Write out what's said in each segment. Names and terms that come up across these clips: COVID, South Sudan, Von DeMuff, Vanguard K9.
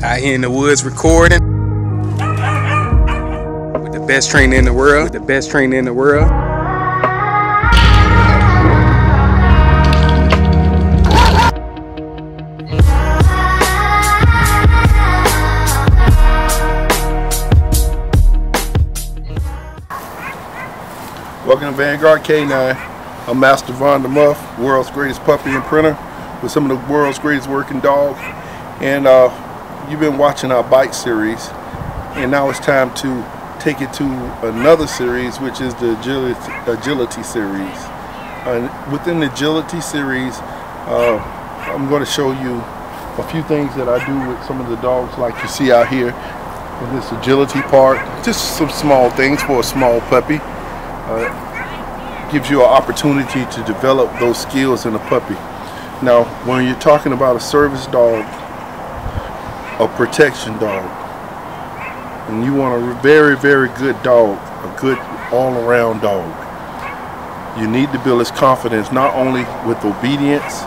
Out here in the woods recording. With the best trainer in the world. With the best trainer in the world. Welcome to Vanguard K9. I'm Master Von DeMuff, world's greatest puppy and printer with some of the world's greatest working dogs. And you've been watching our bite series, and now it's time to take it to another series, which is the agility series. Within the agility series, I'm going to show you a few things that I do with some of the dogs like you see out here in this agility part. Just some small things for a small puppy. Gives you an opportunity to develop those skills in a puppy. Now, when you're talking about a service dog, a protection dog, and you want a very, very good dog, a good all-around dog, you need to build his confidence not only with obedience,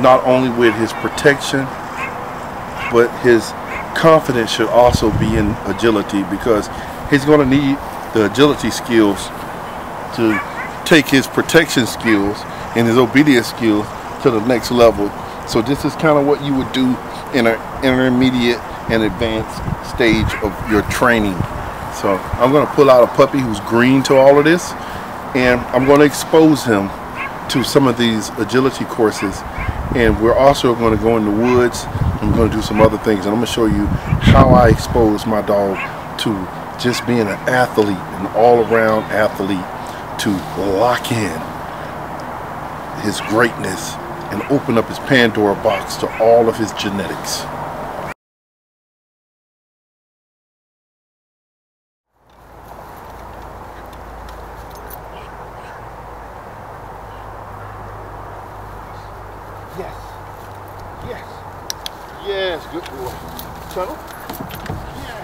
not only with his protection, but his confidence should also be in agility, because he's going to need the agility skills to take his protection skills and his obedience skills to the next level. So this is kind of what you would do in an intermediate and advanced stage of your training. So I'm going to pull out a puppy who's green to all of this, and I'm going to expose him to some of these agility courses. And we're also going to go in the woods. I'm going to do some other things, and I'm going to show you how I expose my dog to just being an athlete, an all-around athlete, to lock in his greatness and open up his Pandora box to all of his genetics. Yes, yes, yes, good boy. Tunnel? Yes.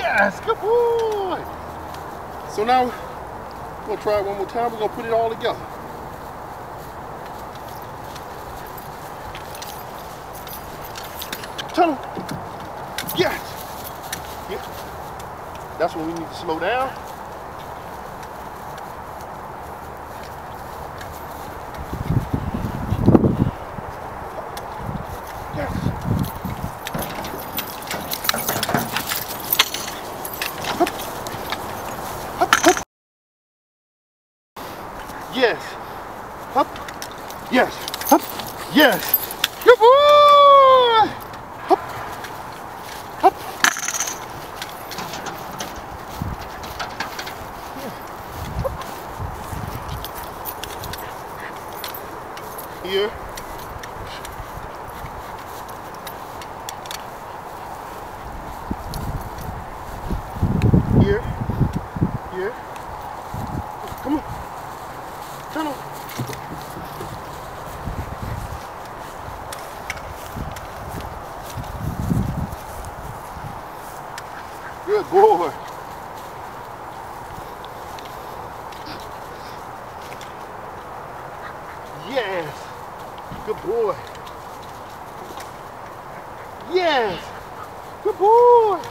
Yes, good boy. So now we're gonna try it one more time. We're gonna put it all together. Tunnel. Yes. Yep. That's when we need to slow down. Yes. Up. Yes. Up. Yes. Good boy. Up. Up. Here. Here. Here. Come on. Tunnel. Good boy. Yes. Good boy. Yes. Good boy. Yes.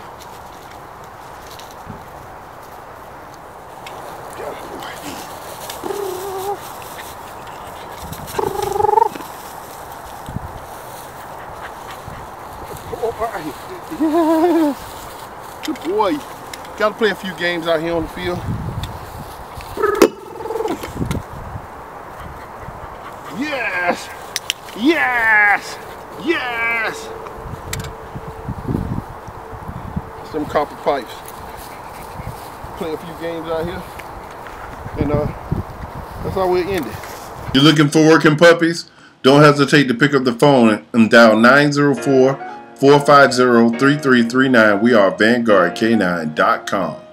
Good boy. Got to play a few games out here on the field. Yes. Yes. Yes. Some copper pipes. Play a few games out here. And that's how we end it. You're looking for working puppies? Don't hesitate to pick up the phone and dial 904-450-3339. We are VanguardK9.com.